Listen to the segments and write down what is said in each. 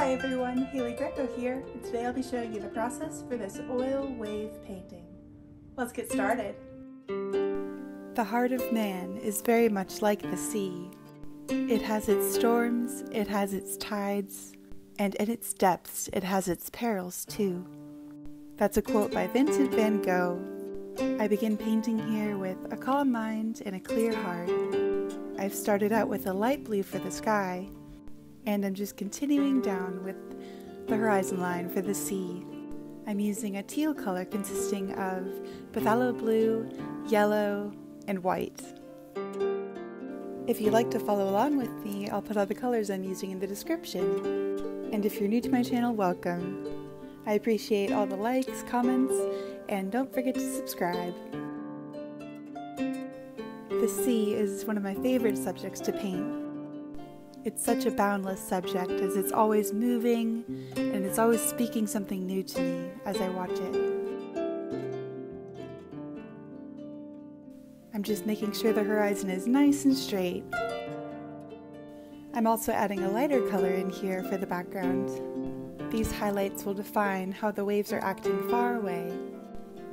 Hi everyone, Haley Greco here, and today I'll be showing you the process for this oil wave painting. Let's get started. The heart of man is very much like the sea. It has its storms, it has its tides, and in its depths it has its perils too. That's a quote by Vincent van Gogh. I begin painting here with a calm mind and a clear heart. I've started out with a light blue for the sky, and I'm just continuing down with the horizon line for the sea. I'm using a teal color consisting of phthalo blue, yellow, and white. If you'd like to follow along with me, I'll put all the colors I'm using in the description. And if you're new to my channel, welcome. I appreciate all the likes, comments, and don't forget to subscribe. The sea is one of my favorite subjects to paint. It's such a boundless subject as it's always moving and it's always speaking something new to me as I watch it. I'm just making sure the horizon is nice and straight. I'm also adding a lighter color in here for the background. These highlights will define how the waves are acting far away,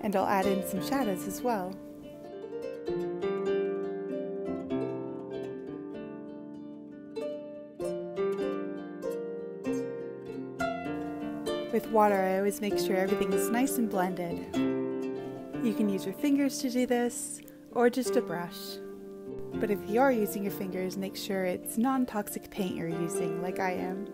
and I'll add in some shadows as well. With water, I always make sure everything is nice and blended. You can use your fingers to do this, or just a brush. But if you are using your fingers, make sure it's non-toxic paint you're using, like I am.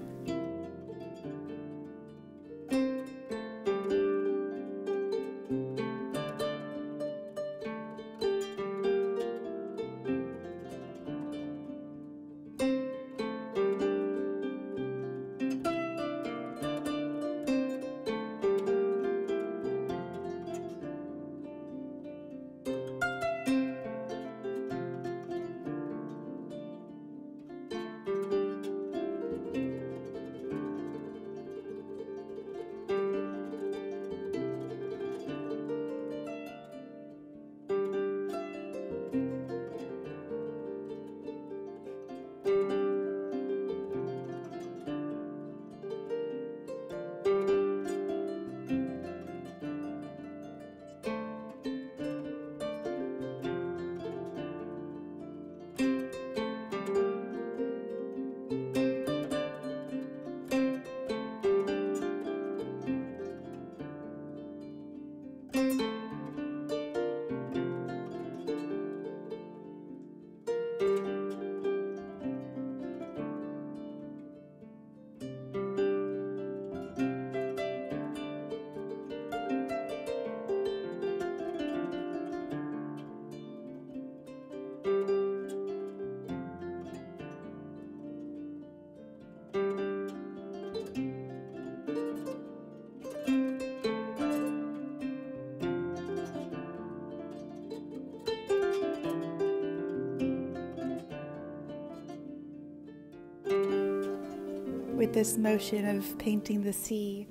With this motion of painting the sea,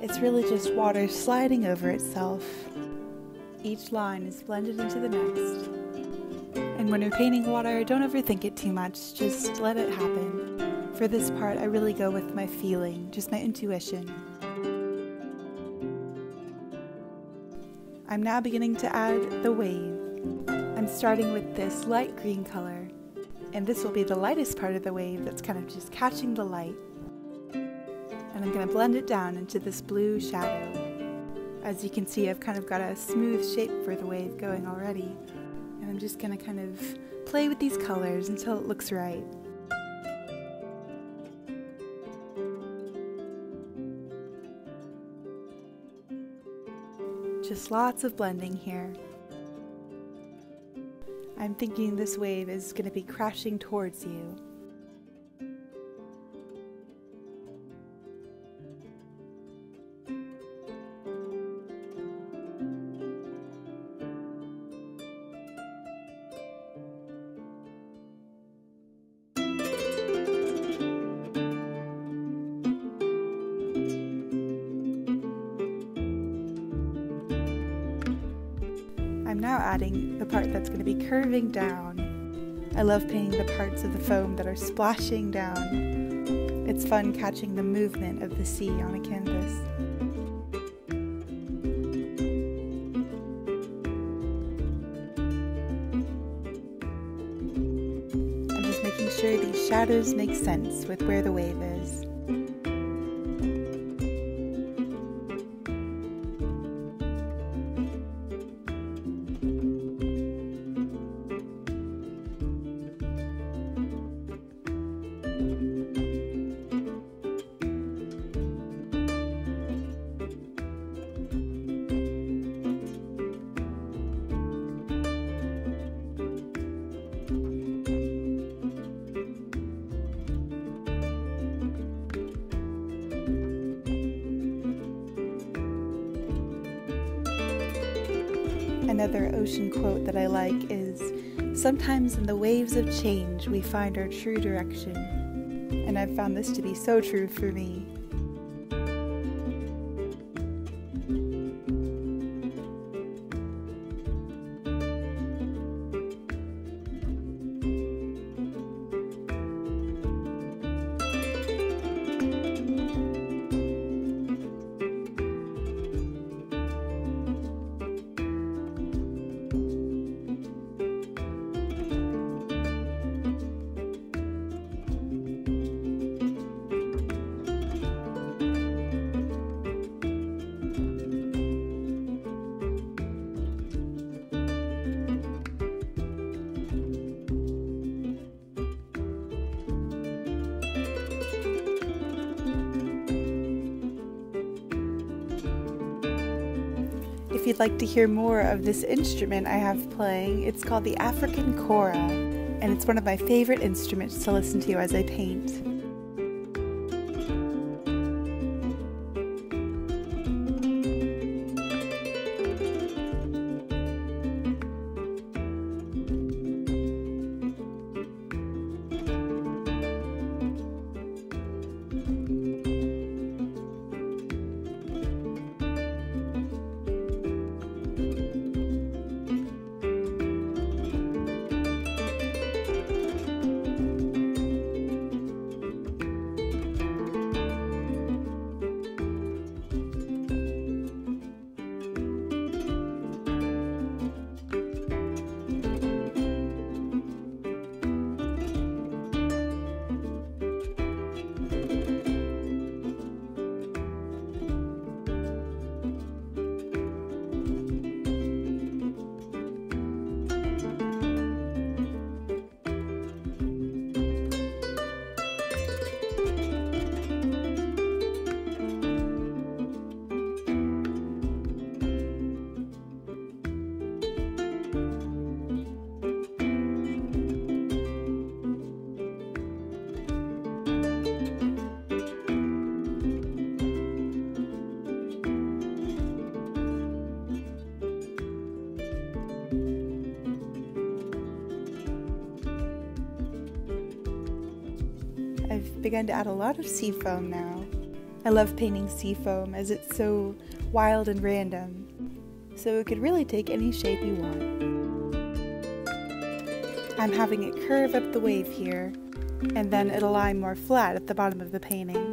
it's really just water sliding over itself. Each line is blended into the next. And when you're painting water, don't overthink it too much, just let it happen. For this part, I really go with my feeling, just my intuition. I'm now beginning to add the wave. I'm starting with this light green color, and this will be the lightest part of the wave that's kind of just catching the light. And I'm going to blend it down into this blue shadow. As you can see, I've kind of got a smooth shape for the wave going already. And I'm just going to kind of play with these colors until it looks right. Just lots of blending here. I'm thinking this wave is going to be crashing towards you. Now adding the part that's going to be curving down. I love painting the parts of the foam that are splashing down. It's fun catching the movement of the sea on a canvas. I'm just making sure these shadows make sense with where the wave is. Another ocean quote that I like is, "Sometimes in the waves of change we find our true direction." And I've found this to be so true for me. If you'd like to hear more of this instrument I have playing, it's called the African kora, and it's one of my favorite instruments to listen to as I paint. I've begun to add a lot of sea foam now. I love painting sea foam as it's so wild and random, so it could really take any shape you want. I'm having it curve up the wave here, and then it'll lie more flat at the bottom of the painting.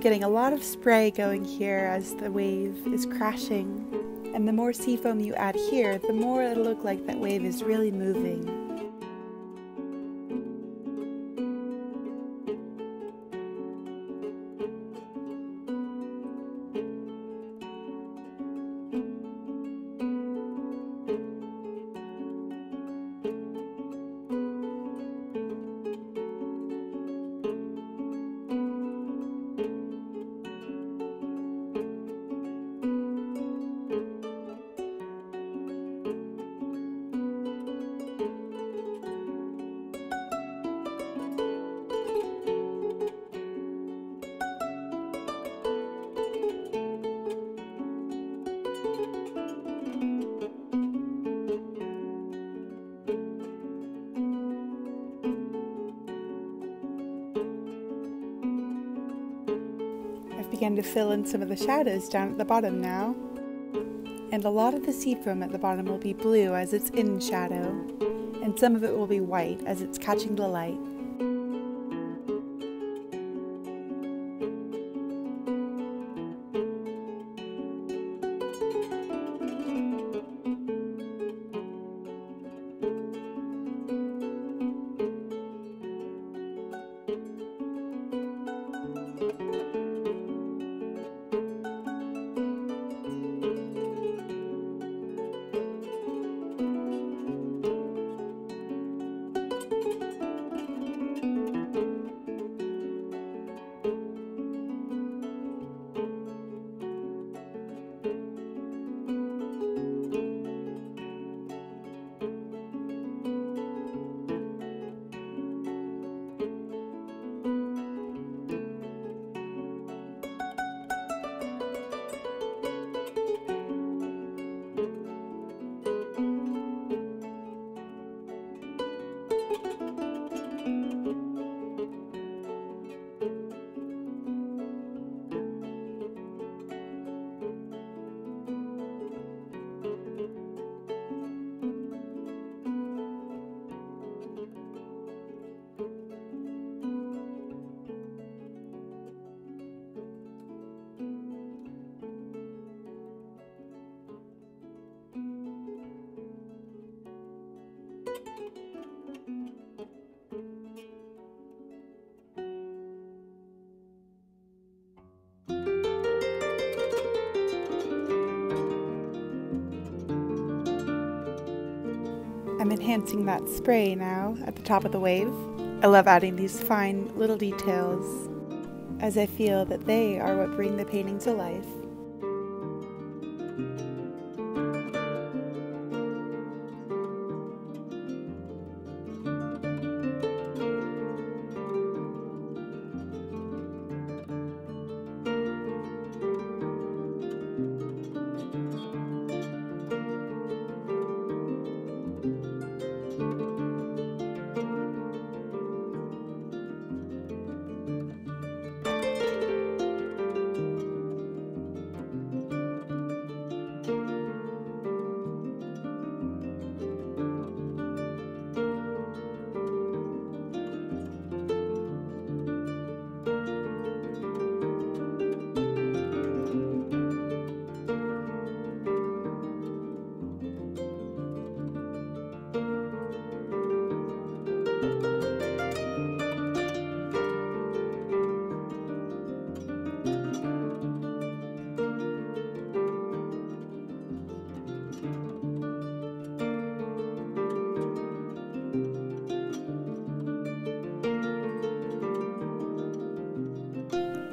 I'm getting a lot of spray going here as the wave is crashing. And the more seafoam you add here, the more it'll look like that wave is really moving. Began to fill in some of the shadows down at the bottom now, and a lot of the seafoam at the bottom will be blue as it's in shadow, and some of it will be white as it's catching the light. I'm enhancing that spray now at the top of the wave. I love adding these fine little details as I feel that they are what bring the painting to life.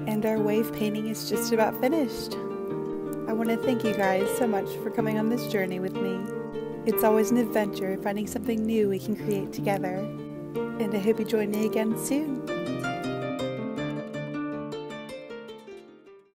And our wave painting is just about finished. I want to thank you guys so much for coming on this journey with me. It's always an adventure finding something new we can create together. And I hope you join me again soon.